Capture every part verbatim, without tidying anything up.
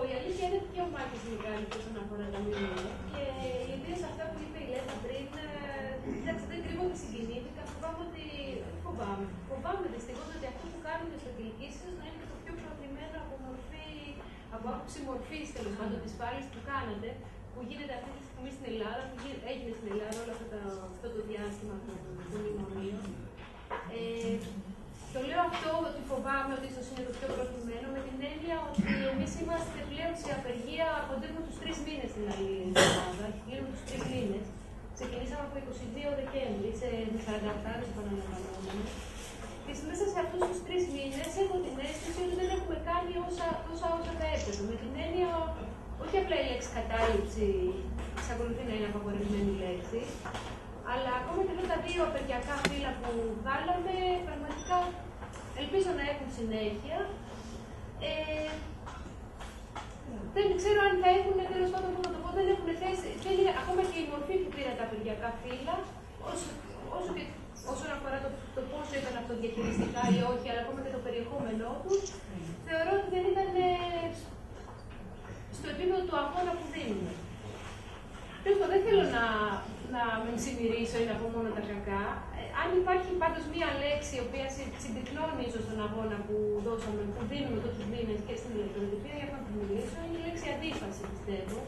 πω, η αλήθεια είναι πιο μάχης μικράνικη όσον αφορά τα μηνύματα. Και οι ιδέες αυτά που είπε η Λέτα πριν, εντάξει, δεν κρύβονται, συγκινήθηκα. Φοβάμαι ότι. Φοβάμαι. Φοβάμαι δυστυχώς ότι αυτό που κάνουμε στο κλινικής ίσως να είναι το πιο προβλημένο από μορφή, από άποψη μορφής τέλος πάντων της πάλης που κάνατε, που γίνεται αυτή τη στιγμή στην Ελλάδα, που έγινε στην Ελλάδα όλο αυτό το, αυτό το διάστημα των μνημονίων. Ε, Το λέω αυτό ότι φοβάμαι ότι ίσως είναι το πιο προβλημένο, με την έννοια ότι εμείς είμαστε πλέον σε απεργία κοντεύουμε τους τρεις μήνες στην Ελλάδα. Κλείνουμε τους τρεις μήνες. Ξεκινήσαμε από εικοστή δεύτερη Δεκέμβρη, σε σαράντα οκτώ ώρες επαναλαμβανόμενες. Και μέσα σε αυτούς τους τρεις μήνες έχω την αίσθηση ότι δεν έχουμε κάνει όσα, τόσα όσα θα έπρεπε. Με την έννοια, όχι απλά η λέξη κατάληψη, εξακολουθεί να είναι απαγορευμένη λέξη. Αλλά ακόμα και εδώ τα δύο απεργιακά φύλλα που βγάλαμε, πραγματικά ελπίζω να έχουν συνέχεια. Ε, δεν ξέρω αν θα έχουν, τέλος πάντων, να το πω, δεν έχουν θέση. Θέλει ακόμα και η μορφή που πήρα τα απεργιακά φύλλα, όσο, όσο και όσον αφορά το, το πόσο ήταν αυτοδιαχειριστικά ή όχι, αλλά ακόμα και το περιεχόμενό του, θεωρώ ότι δεν ήταν ε, στο επίπεδο του αγώνα που δίνουμε. Δεν θέλω να, να μην συμμυρίσω ή να πω μόνο τα κακά. Ε, αν υπάρχει πάντως μία λέξη η οποία συμπυκνώνει ίσως τον αγώνα που δώσαμε, που δίνουμε τόσους μήνες και στην Ελευθεροτυπία, για να την μιλήσω, είναι η λέξη αντίφαση, πιστεύω.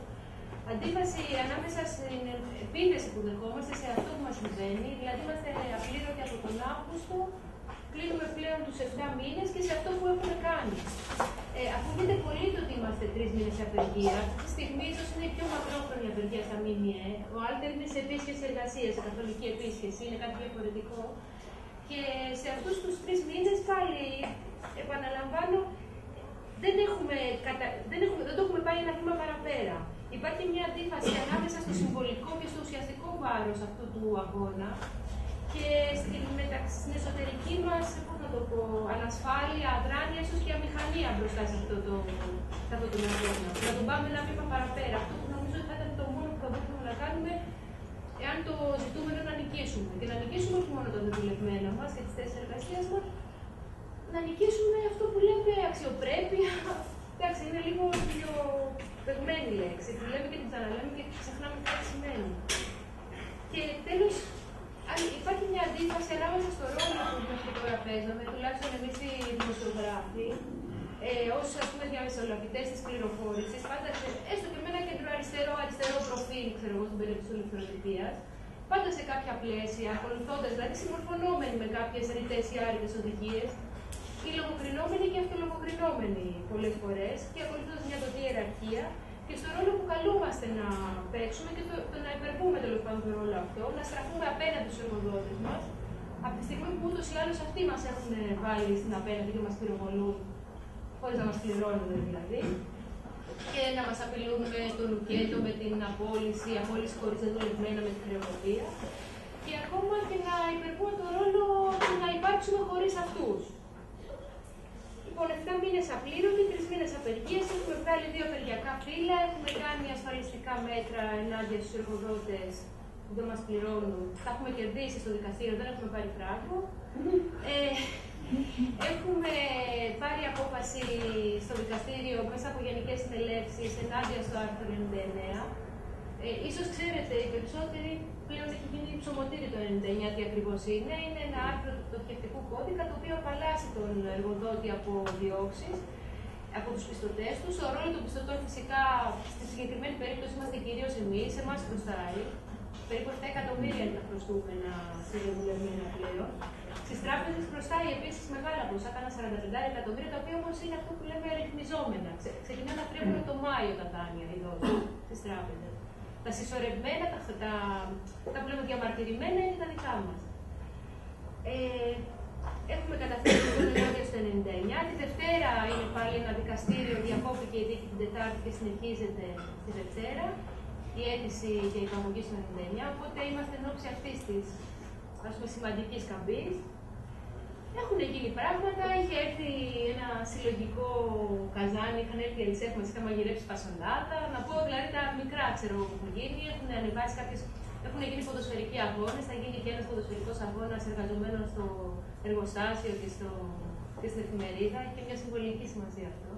Αντίφαση ανάμεσα στην επίθεση που δεχόμαστε σε αυτό που μας συμβαίνει, δηλαδή είμαστε απλήρωτοι από τον Αύγουστο, κλείνουμε πλέον τους επτά μήνες και σε αυτό που έχουμε κάνει. Ε, Ακούγεται πολύ το ότι είμαστε τρεις μήνες σε απεργία. Αυτή τη στιγμή ίσως είναι η πιο μακρόχρονη απεργία στα ΜΜΕ. Ο Άλτερ είναι σε επίσκεψη εργασία, σε καθολική επίσκεψη, είναι κάτι διαφορετικό. Και σε αυτούς τους τρεις μήνες πάλι, επαναλαμβάνω, δεν, έχουμε κατα... δεν, έχουμε... δεν το έχουμε πάει ένα βήμα παραπέρα. Υπάρχει μια αντίφαση ανάμεσα στο συμβολικό και στο ουσιαστικό βάρος αυτού του αγώνα. Και στην, μεταξύ, στην εσωτερική μας, πώς να το πω, ανασφάλεια, αδράνεια, ίσως και αμηχανία μπροστά σε αυτό το, σε αυτό το αγώνα. Να τον πάμε ένα βήμα παραπέρα. Αυτό που νομίζω ότι θα ήταν το μόνο που θα μπορούσαμε να κάνουμε, εάν το ζητούμενο να νικήσουμε. Και να νικήσουμε όχι μόνο τα δουλευμένα μας και τις θέσεις εργασίας μας, να νικήσουμε αυτό που λέμε αξιοπρέπεια. Εντάξει, είναι λίγο πιο πεγμένη λέξη. Τη λέμε και την ξαναλέμε και ξεχνάμε κάτι σημαίνει. Και τέλος, υπάρχει μια αντίφαση ανάμεσα στο ρόλο που μέχρι τώρα παίζαμε, τουλάχιστον εμείς οι δημοσιογράφοι, ε, ως ας πούμε διαμεσολαβητές της πληροφόρησης, πάντα έστω και με ένα κέντρο αριστερό, αριστερό προφίλ, ξέρω εγώ, στην περίπτωση της Ελευθεροτυπίας, πάντα σε κάποια πλαίσια, ακολουθώντας, δηλαδή συμμορφωνόμενοι με κάποιες ρητές ή άρρητες οδηγίες, οι λογοκρινόμενοι και αυτολογοκρινόμενοι πολλές φορές, και ακολουθώντας μια τομή ιεραρχία. Και στον ρόλο που καλούμαστε να παίξουμε και το, το να υπερβούμε τέλος πάντων τον ρόλο αυτό, να στραφούμε απέναντι στους εργοδότες μας, από τη στιγμή που ούτως ή άλλως αυτοί μας έχουν βάλει στην απέναντι και μας πυροβολούν, χωρίς να μας πληρώνουν δηλαδή, και να μας απειλούν με το λουκέτο, με την απόλυση, απόλυση χωρίς δουλευμένα, με την χρεοκοπία, και ακόμα και να υπερβούμε τον ρόλο του να υπάρξουμε χωρίς αυτούς. Λοιπόν, επτά μήνες απλήρωτοι, τρεις μήνες απεργίες, έχουμε βγάλει δύο απεργιακά φύλλα, έχουμε κάνει ασφαλιστικά μέτρα ενάντια στους εργοδότες που δεν μας πληρώνουν. Τα έχουμε κερδίσει στο δικαστήριο, δεν έχουμε πάρει φράγκο. Ε, έχουμε πάρει απόφαση στο δικαστήριο μέσα από γενικές συνελεύσεις ενάντια στο άρθρο ενενήντα εννέα. Ε, ίσως ξέρετε, οι περισσότεροι πλέον έχει γίνει ψωμοτήρι το ενενήντα εννέα, τι ακριβώς είναι. Είναι ένα άρθρο του πτωχευτικού κώδικα το οποίο απαλλάσσει τον εργοδότη από διώξεις, από τους πιστωτές τους. Ο ρόλος των πιστωτών φυσικά στη συγκεκριμένη περίπτωση είμαστε κυρίως εμείς, εμάς χρωστάει. Περίπου επτά εκατομμύρια είναι τα χρωστούμενα σε διαβουλευμένα πλέον. Στις τράπεζες χρωστάει επίσης μεγάλα ποσά, κάνα σαράντα πέντε εκατομμύρια, τα οποία όμως είναι αυτό που λέμε ρυθμιζόμενα. Ξε, ξεκινά να τρέχουν το Μάιο τα δάνεια εδώ στις τράπεζες. Τα συσσωρευμένα, τα, τα, τα που λέμε διαμαρτυρημένα είναι τα δικά μας. Ε, έχουμε καταθέσει το ενάντια στο ενενήντα εννέα. Τη Δευτέρα είναι πάλι ένα δικαστήριο, διακόπηκε η δίκη την Τετάρτη και συνεχίζεται τη Δευτέρα. Η αίτηση για υπαγωγή στο ενενήντα εννέα. Οπότε είμαστε εν ώψη αυτής της σημαντικής καμπής. Έχουν γίνει πράγματα. Είχε έρθει ένα συλλογικό καζάνι, είχαν έρθει οι Ελισσέ, μας είχαν μαγειρέψει πασονδάτα. Να πω δηλαδή τα μικρά, ξέρω που έχουν γίνει. Έχουν ανεβάσει κάποιες. Έχουν γίνει ποδοσφαιρικοί αγώνες. Θα γίνει και ένας ποδοσφαιρικός αγώνας εργαζομένων στο εργοστάσιο και, στο... και στην εφημερίδα. Έχει μια συμβολική σημασία αυτό.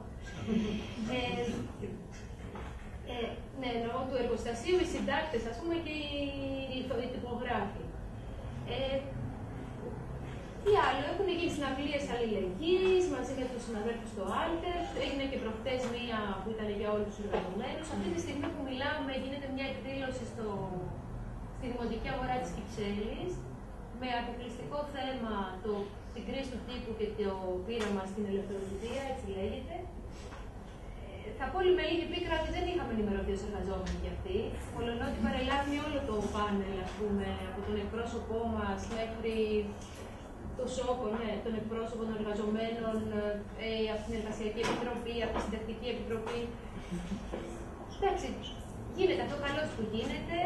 ε, ε, ναι, εννοώ του εργοστασίου, οι συντάκτες, ας πούμε, και οι τυπογράφοι. Ε, Τι άλλο, έχουν γίνει συναυλίες αλληλεγγύης μαζί με τους συναδέλφους στο Άλτερ. Έγινε και προχτές μία που ήταν για όλους τους εργαζομένους. Αυτή τη στιγμή που μιλάμε, γίνεται μια εκδήλωση στο, στη δημοτική αγορά της Κυψέλης με αποκλειστικό θέμα το, την κρίση του τύπου και το πείραμα στην ελευθεροτυπία, έτσι λέγεται. Ε, θα πω με λίγη πίκρα ότι δεν είχαμε ενημερωθεί ως εργαζόμενοι κι αυτοί. Μολονότι παρελάβει όλο το πάνελ, ας πούμε, από τον εκπρόσωπό μας μέχρι. Το ΣΟΚΟ, ναι, τον εκπρόσωπο των εργαζομένων, ε, από την Εργασιακή Επιτροπή, από την Συντακτική Επιτροπή. Εντάξει, γίνεται αυτό καλώς που γίνεται.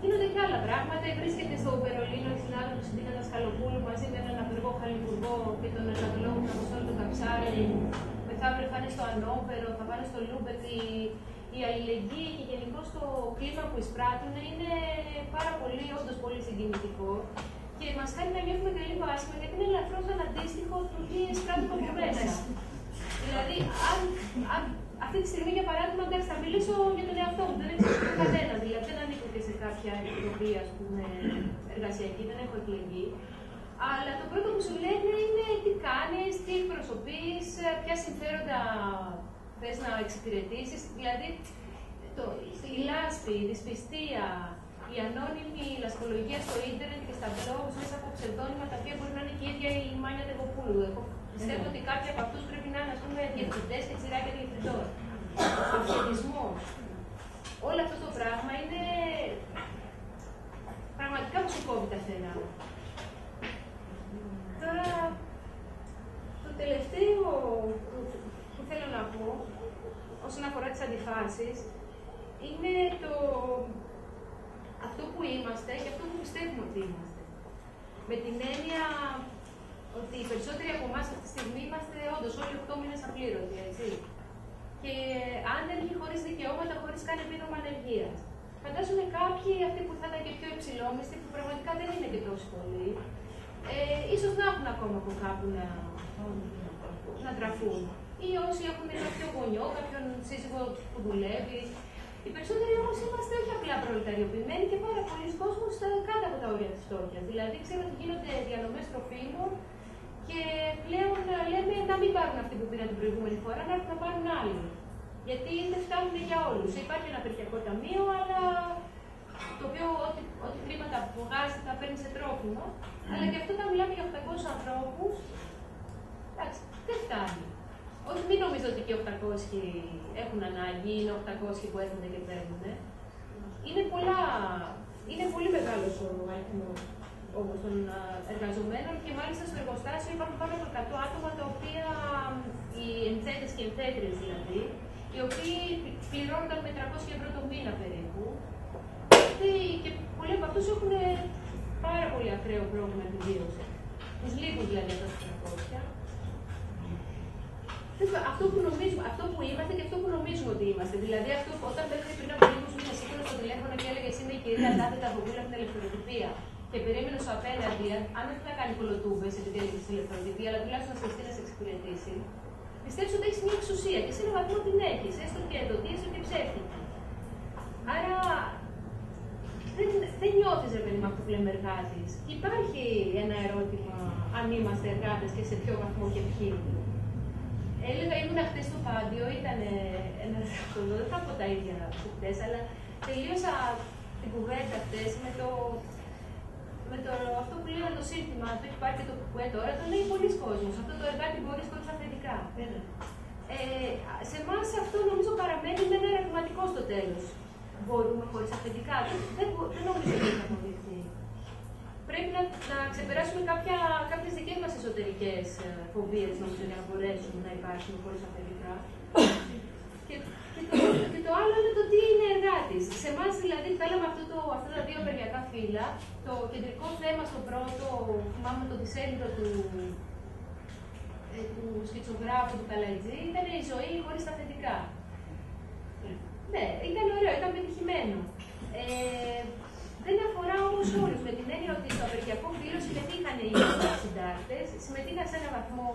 Γίνονται και άλλα πράγματα. Βρίσκεται στο Βερολίνο η συνάδελφος Ντίνα Δασκαλοπούλου μαζί με έναν απεργό χαλιβουργό και τον εργαζόμενο του Αποστόλου του Καψάρη. Μεθαύριο θα είναι στο Ανώπερο, θα πάνε στο Λούμπεκ. Η, η αλληλεγγύη και γενικώ το κλίμα που εισπράττουν είναι πάρα πολύ, όντως πολύ συγκινητικό. Και μας κάνει να νιώθουμε καλή βάσιμα, γιατί είναι ελαφρώς αντίστοιχο του τι εισπράττουμε από μέσα. Δηλαδή, αν, αν, αυτή τη στιγμή, για παράδειγμα, εντάξει, θα μιλήσω για τον εαυτό μου, δεν εξηγεί κανένα. Δηλαδή, δεν ανήκω και σε κάποια επιτροπή, ας πούμε, εργασιακή, δεν έχω εκλεγεί. Αλλά το πρώτο που σου λένε είναι τι κάνεις, τι εκπροσωπείς, ποια συμφέροντα θες να εξυπηρετήσεις. Δηλαδή, το, η λάσπη, η δυσπιστία, η ανώνυμη λασκολογία στο ίντερνετ και στα blogs μέσα από ψευδόνυμα τα οποία μπορεί να είναι και η ίδια η Μάνια Τεγοπούλου. Εγώ πιστεύω ότι κάποιοι από αυτούς πρέπει να είναι, ας πούμε, διευθυντές και τσιράκια διευθυντών. Αυτοδιαχειρισμός. Όλο αυτό το πράγμα είναι πραγματικά που σου κόβει τα θερά. Τώρα, το τελευταίο που θέλω να πω όσον αφορά τις αντιφάσεις είναι το. Αυτό που είμαστε και αυτό που πιστεύουμε ότι είμαστε. Με την έννοια ότι οι περισσότεροι από εμάς αυτή τη στιγμή είμαστε όντως όλοι οκτώ μήνες απλήρωτοι, έτσι. Και άνεργοι, χωρίς δικαιώματα, χωρίς καν επίδομα ανεργίας. Φαντάζομαι κάποιοι, αυτοί που θα ήταν και πιο υψηλόμιστοι, που πραγματικά δεν είναι και τόσο πολλοί, ε, ίσως να έχουν ακόμα από κάπου να, να τραφούν. Ή όσοι έχουν κάποιο γονιό, κάποιον σύζυγο που δουλεύει. Οι περισσότεροι όμως είμαστε όχι απλά προλεταριοποιημένοι και πάρα πολλοί κόσμος κάτω από τα όρια της φτώχειας. Δηλαδή, ξέρω ότι γίνονται διανομές τροφίμων και πλέον λέμε να μην πάρουν αυτοί που πήραν την προηγούμενη φορά, να έρθουν να πάρουν άλλοι. Γιατί δεν φτάνουν για όλους. Υπάρχει ένα περιφερειακό ταμείο, αλλά το οποίο ό,τι, ό,τι χρήματα βγάζει τα παίρνει σε τρόφιμο. Αλλά και αυτό, όταν μιλάμε για οκτακόσιους ανθρώπους, εντάξει, δεν φτάνει. Όχι, μην νομίζω ότι και οκτακόσιοι έχουν ανάγκη, είναι οκτακόσιοι που έρχονται και παίρνουν. Είναι, πολλά, είναι πολύ μεγάλο ο αριθμός των εργαζομένων και μάλιστα στο εργοστάσιο υπάρχουν πάνω από εκατό άτομα τα οποία, οι εμφέτες και εμφέτριες δηλαδή, οι οποίοι πληρώνονταν με τριακόσια ευρώ το μήνα περίπου. Και πολλοί από αυτούς έχουν πάρα πολύ ακραίο πρόβλημα επιβίωσης. Τους λείπουν δηλαδή αυτά τα τριακόσια. Αυτό που, νομίζουμε, αυτό που είμαστε και αυτό που νομίζουμε ότι είμαστε. Δηλαδή, αυτό που όταν πέφτει πριν από λίγο σου είχε σήκωνα στο τηλέφωνο και έλεγε είμαι η κυρία Τάδε Ταγοπούλου από την Ελευθεροτυπία. Και περίμενε ο απέναντι, αν δεν θα κάνει κολοτούμπες επειδή έλεγε στην Ελευθεροτυπία, αλλά τουλάχιστον να σκεφτεί να σε εξυπηρετήσει. Πιστεύει ότι έχει μια εξουσία και σε έναν βαθμό την έχει, έστω και εντοτή, έστω και ψεύτικη. Άρα δεν, δεν νιώθει ρε παιδί με αυτό που λέμε εργάτη. Υπάρχει ένα ερώτημα αν είμαστε εργάτες και σε ποιο βαθμό και ποιοι. Έλεγα, ήμουν χτες στο Πάντιο, ήταν ένα δραστηριότητα, δεν θα πω τα ίδια που χτες, αλλά τελείωσα την κουβέντα χτες με το, με το αυτό που λέγανε το σύνθημα, το έχει πάρει και το κουκουέ τώρα, το λέει πολλοί κόσμος. Αυτό το εργάτη μπορείς χωρίς αφεντικά. Ε, σε εμάς αυτό νομίζω παραμένει με ένα ερωτηματικό στο τέλος. Μπορούμε χωρίς αφεντικά, δεν, δεν, δεν νομίζω ότι θα αποδειχθεί. Πρέπει να, να ξεπεράσουμε κάποια, κάποιες δικές μας εσωτερικές φοβίες, νομίζω, για να μπορέσουν να υπάρχουν χωρίς αφεντικά. και, και, το, και το άλλο είναι το τι είναι εργάτης. Σε εμάς, δηλαδή, θέλαμε αυτό το, αυτά τα δύο απεργιακά φύλλα. Το κεντρικό θέμα στο πρώτο, θυμάμαι το δισέλιδο του, ε, του σκητσογράφου του Καλαϊτζή, ήταν η ζωή χωρίς αφεντικά. Ναι, ήταν ωραίο, ήταν πετυχημένο. Ε, Δεν αφορά όμως όλους, με την έννοια ότι στο απεργιακό φύλλο συμμετείχαν οι συντάκτες, συμμετείχαν σε έναν βαθμό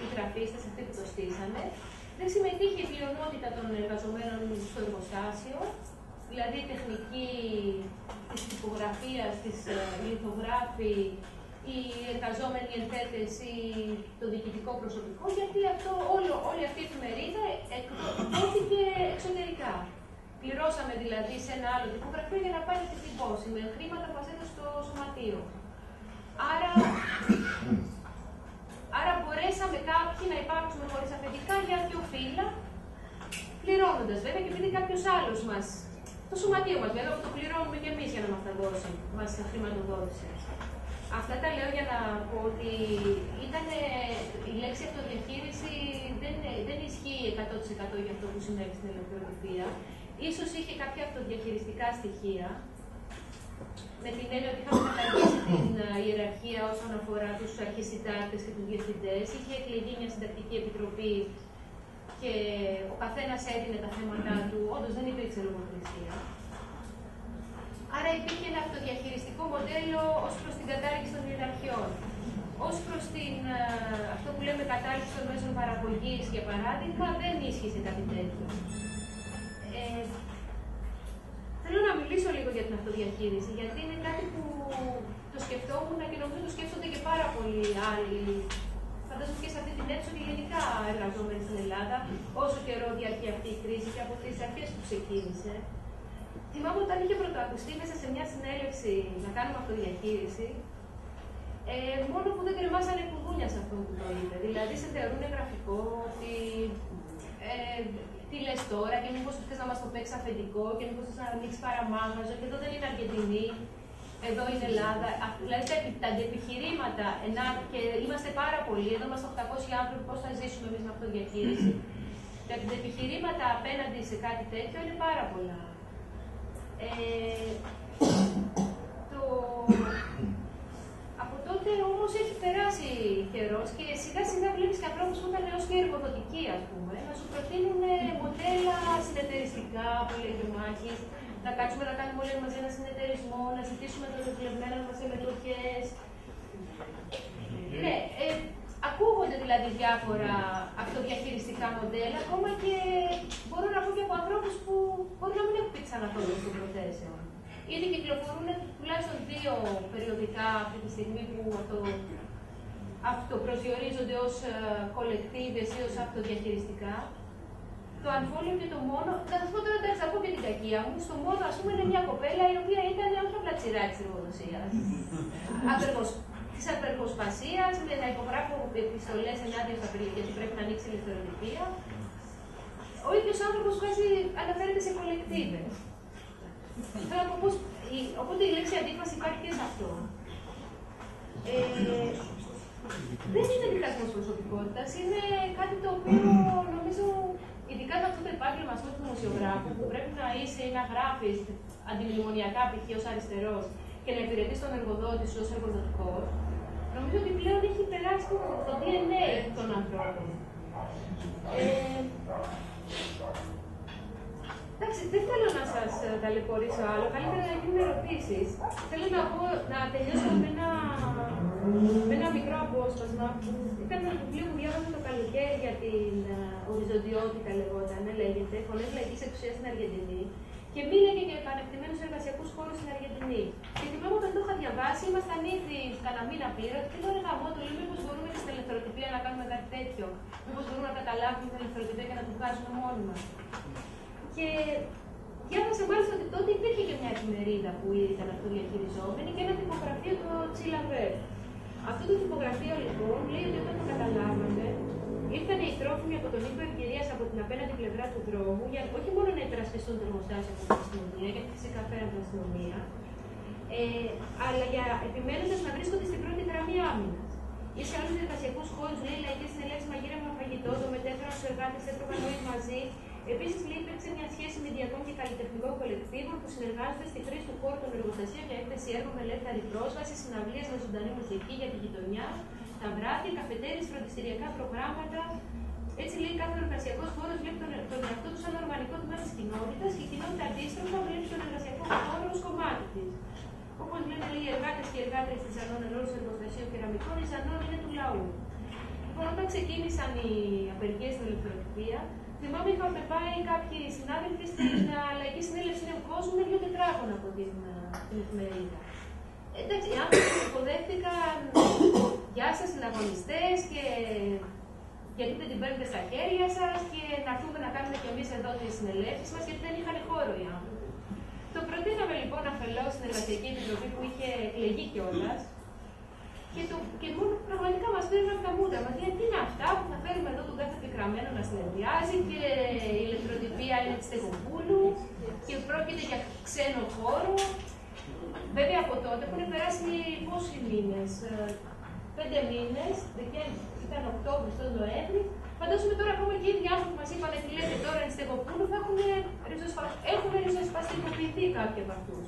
οι γραφίστες, αυτοί που το στήσανε. Δεν συμμετείχε η πλειονότητα των εργαζομένων στο εργοστάσιο, δηλαδή η τεχνική της τυπογραφίας, της λιθογράφη, οι εργαζόμενοι ενθέτες ή το διοικητικό προσωπικό, γιατί αυτό, όλο, όλη αυτή η εφημερίδα εκδόθηκε εξωτερικά. Πληρώσαμε δηλαδή σε ένα άλλο τυπογραφείο για να πάρει τη τυπώση με χρήματα που μας έδωσε στο σωματείο. Άρα, άρα μπορέσαμε κάποιοι να υπάρξουμε χωρίς αφεντικά για δύο φύλλα, πληρώνοντας βέβαια και επειδή κάποιο άλλο μας, το σωματείο μας βέβαια, που το πληρώνουμε και εμείς για να μας τα δώσει, μας χρηματοδότησε. Αυτά τα λέω για να πω ότι ήτανε, η λέξη αυτοδιαχείριση δεν, δεν ισχύει εκατό τοις εκατό για αυτό που συνέβη στην Ελευθεροτυπία. Ίσως είχε κάποια αυτοδιαχειριστικά στοιχεία, με την έννοια ότι είχαμε καταργήσει την ιεραρχία όσον αφορά τους αρχισυντάκτες και τους διευθυντές. Είχε εκλεγεί μια συντακτική επιτροπή και ο καθένας έδινε τα θέματα του. Όντως δεν υπήρξε λογοκρισία. Άρα υπήρχε ένα αυτοδιαχειριστικό μοντέλο ως προς την κατάργηση των ιεραρχιών. Ως προς την, αυτό που λέμε κατάργηση των μέσων παραγωγής, για παράδειγμα, δεν ίσχυσε κάτι τέτοιο. Ε, θέλω να μιλήσω λίγο για την αυτοδιαχείριση, γιατί είναι κάτι που το σκεφτόμουν και νομίζω το σκέφτονται και πάρα πολλοί άλλοι. Φαντάζομαι και σε αυτή την αίθουσα ότι γενικά εργαζόμενοι στην Ελλάδα, όσο καιρό διαρκεί αυτή η κρίση και από τις αρχές που ξεκίνησε. Θυμάμαι όταν είχε πρωτοακουστεί μέσα σε μια συνέλευση να κάνουμε αυτοδιαχείριση, ε, μόνο που δεν κρεμάσανε κουδούνια σε αυτό που το είπε. Δηλαδή σε θεωρούν γραφικό, ότι ε, τι λες τώρα, και μήπως θες να μας το παίξεις αφεντικό, και μήπως θες να ανοίξεις παραμάγαζο, και εδώ δεν είναι Αργεντινή, εδώ είναι Ελλάδα. Δηλαδή τα αντιεπιχειρήματα, και είμαστε πάρα πολλοί, εδώ είμαστε οκτακόσιοι άνθρωποι, πώς θα ζήσουμε εμείς με αυτοδιαχείριση. Τα αντιεπιχειρήματα απέναντι σε κάτι τέτοιο είναι πάρα πολλά. Ε, το... Από τότε όμως έχει περάσει καιρός και σιγά σιγά βλέπεις και ανθρώπους που ήταν έως και εργοδοτικοί, ας πούμε, να σου προτείνουν μοντέλα συνεταιριστικά, πολυεγεμάχης, να κάτσουμε να κάνουμε όλοι μαζί ένα συνεταιρισμό, να ζητήσουμε τα δουλευμένα μας σε μετοχές. Ναι, ε, ακούγονται δηλαδή διάφορα αυτοδιαχειριστικά μοντέλα, ακόμα και μπορώ να πω και από ανθρώπους που μπορεί να μην έχουν πει ξαναθόλου των προθέσεων. Ήδη κυκλοφορούν τουλάχιστον δύο περιοδικά αυτή τη στιγμή που αυτο, αυτοπροσδιορίζονται ως κολεκτίβες ή ως αυτοδιαχειριστικά. Το Ανφόλιο και το Μόνο, θα σας πω τώρα τα εξαπώ και την κακία μου, στο Μόνο ας πούμε είναι μια κοπέλα η οποία ήταν όχι απλά τσιρά της εργοδοσίας. Τη απεργοσπασία, με να υπογράφω επιστολές ενάντια στα παιδιά γιατί πρέπει να ανοίξει η ελευθεροτυπία. Ο ίδιος άνθρωπος βάζει, αναφέρεται σε κολεκτίβες. Θέλω να πω πώς. Οπότε η λέξη αντίφαση υπάρχει και σε αυτό. Ε, δεν είναι διχασμός προσωπικότητας, είναι κάτι το οποίο νομίζω, ειδικά σε αυτό το επάγγελμα του δημοσιογράφου, που πρέπει να είσαι ή να γράφεις αντιμνημονιακά π.χ. ως αριστερός και να υπηρετείς τον εργοδότη σου ως εργοδοτικός, νομίζω ότι πλέον έχει περάσει το, το ντι εν έι των ανθρώπων. Ε, εντάξει, δεν θέλω να σας ταλαιπωρήσω άλλο, καλύτερα να γίνουν ερωτήσεις. Θέλω να, πω, να τελειώσω με ένα, με ένα μικρό απόσπασμα. Ήταν ένα βιβλίο που διάβασα το καλοκαίρι για την οριζοντιότητα, λεγόταν, λέγεται, Φωνές Λαϊκής Εξουσίας στην Αργεντινή. Και μίλαγε για επανεκτημένους εργασιακούς χώρους στην Αργεντινή. Και θυμάμαι όταν το είχα διαβάσει, ήμασταν ήδη κανένα μήνα πλήρω. Και τώρα είχα μόνο το λέω: μήπως μπορούμε και στην ελευθεροτυπία να κάνουμε κάτι τέτοιο. Μήπως μπορούμε να καταλάβουμε την ελευθεροτυπία και να το βγάζουμε μόνοι μας. Και διάβασα μάλιστα ότι τότε υπήρχε και μια εφημερίδα που ήταν αυτοδιαχειριζόμενη και ένα τυπογραφείο, το Τσιλαβέρ. Αυτό το τυπογραφείο λοιπόν λέει ότι όταν το καταλάβαμε, ήρθαν οι τρόφιμοι από τον οίκο ευκαιρίας από την απέναντι πλευρά του δρόμου, για όχι μόνο να υπερασπιστούν το εργοστάσιο από την αστυνομία, γιατί φυσικά φέραν την αστυνομία, ε, αλλά για επιμένοντας να βρίσκονται στην πρώτη γραμμή άμυνας. Ή σε άλλους εργασιακούς χώρους, λέει, λαϊκές συνελεύσεις μαγείρευαν φαγητό, το μετέφεραν στους εργάτες, έτρωγαν όλοι μαζί. Επίσης, λέει, υπήρξε μια σχέση μηδιακών και καλλιτεχνικών κολεκτίβων που συνεργάζονται στη χρήση του χώρου των εργοστασίων για έκθεση έργων με ελεύθερη πρόσβαση, συναυλίες με ζωντανή μουσική για τη γειτονιά, τα βράδια, καφετέρειες, φροντιστηριακά προγράμματα. Έτσι, λέει, κάθε εργασιακό χώρο βλέπει τον, τον εαυτό του σαν οργανικό τμήμα τη κοινότητα και η κοινότητα αντίστροφα βλέπει τον εργασιακό χώρο ως κομμάτι τη. Όπως λένε, λέει, οι εργάτες και οι εργάτες της Ζανών ενόρου εργοστασίων κεραμικών, η Ζανών είναι του λαού. όταν ξεκίνησαν οι απεργίες στην Ελευθεροτυπία, θυμάμαι είχαμε πάει κάποιοι συνάδελφοι στην Λαϊκή Συνέλευση Νέου Κόσμου με δύο τετράγωνα από την, την εφημερίδα. Εντάξει, οι άνθρωποι υποδέχτηκαν «Γεια σας συναγωνιστές» και «Γιατί δεν την παίρνετε στα χέρια σας» και «Να έρθουμε να κάνουμε κι εμείς εδώ τις συνελεύσεις μας» γιατί δεν είχαν χώρο οι άνθρωποι. Το προτείναμε λοιπόν αφελώς στην Εργασιακή Επιτροπή που είχε εκλεγεί κιόλας. Και, το, και μόνο πραγματικά μας πήραν από τα μούτρα μας. Γιατί είναι αυτά που θα φέρουμε εδώ τον κάθε πικραμένο να συνεδριάζει και η Ελευθεροτυπία είναι της Στεγοπούλου και πρόκειται για ξένο χώρο. Βέβαια από τότε που είναι περάσει πόσοι μήνες, πέντε μήνες, Δεκέμβρη, ήταν Οκτώβρη, τον Νοέμβρη. Φαντάζομαι τώρα ακόμα και οι ίδιοι άνθρωποι μας είπαν ότι λέτε τώρα στην Στεγοπούλου θα έχουμε ριζοσπαστικοποιηθεί κάποιοι από αυτούς.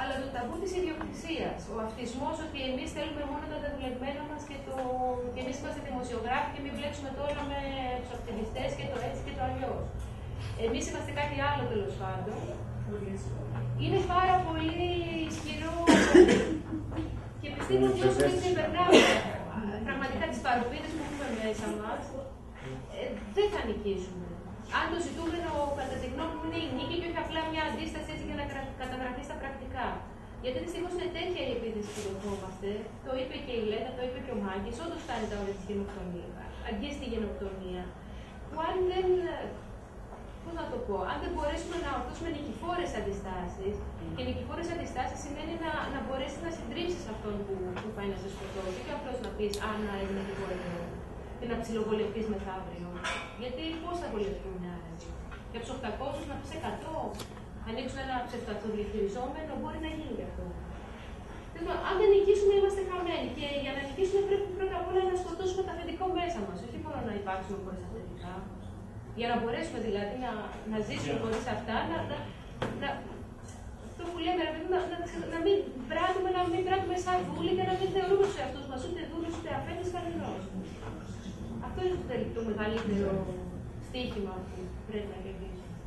Αλλά το ταμπού της ιδιοκτησίας, ο αυτισμός ότι εμείς θέλουμε μόνο τα δουλευμένα μας και, το... και εμείς είμαστε δημοσιογράφοι και μην μπλέξουμε τώρα με τους ακτιβιστές και το έτσι και το αλλιώς. Εμείς είμαστε κάτι άλλο τέλος πάντων. Είναι πάρα πολύ ισχυρό και πιστεύω ότι όσο δεν ξεπερνάμε πραγματικά τις παροπίδες που έχουμε μέσα μας, ε, δεν θα νικήσουμε. Αν το ζητούμενο κατά τη γνώμη μου είναι η νίκη και όχι απλά μια αντίσταση έτσι για να καταγραφεί στα πρακτικά. Γιατί δυστυχώς είναι τέτοια η επίθεση που δεχόμαστε, το είπε και η Λέτα, το είπε και ο Μάγκης, όντως φτάνει τα όρια της γενοκτονίας, αγγίζει τη γενοκτονία, που αν δεν, πώς να το πω, αν δεν μπορέσουμε να ορθώσουμε νικηφόρες αντιστάσεις, και νικηφόρες αντιστάσεις σημαίνει να, να μπορέσεις να συντρίψεις αυτόν που, που πάει να σε σκοτώσει, και αυτός να πεις «Α, να είναι εγώ» και να ψιλοβολευτείς μεθαύριο. Γιατί πώς θα βολευτούν μια άλλη. Για τους οκτακόσιους να πεις εκατό, ανοίξουν ένα ψευτοαυτοδιαχειριζόμενο, μπορεί να γίνει γι' αυτό. Λοιπόν, αν δεν νικήσουμε, είμαστε χαμένοι. Και για να νικήσουμε, πρέπει πρώτα απ' όλα να σκοτώσουμε τα θετικό μέσα μας. Όχι μόνο να υπάρξουμε χωρίς τα θετικά. Για να μπορέσουμε δηλαδή να, να ζήσουμε χωρίς αυτά, να, να, να, το που λέμε, να, να, να, να μην πράττουμε, να μην πράττουμε σαν δούλοι και να μην θεωρούμε τους εαυτούς μας ούτε δούλους ούτε αφέντες κανενός. Αυτό είναι το μεγαλύτερο στοίχημα που πρέπει να κερδίσουμε.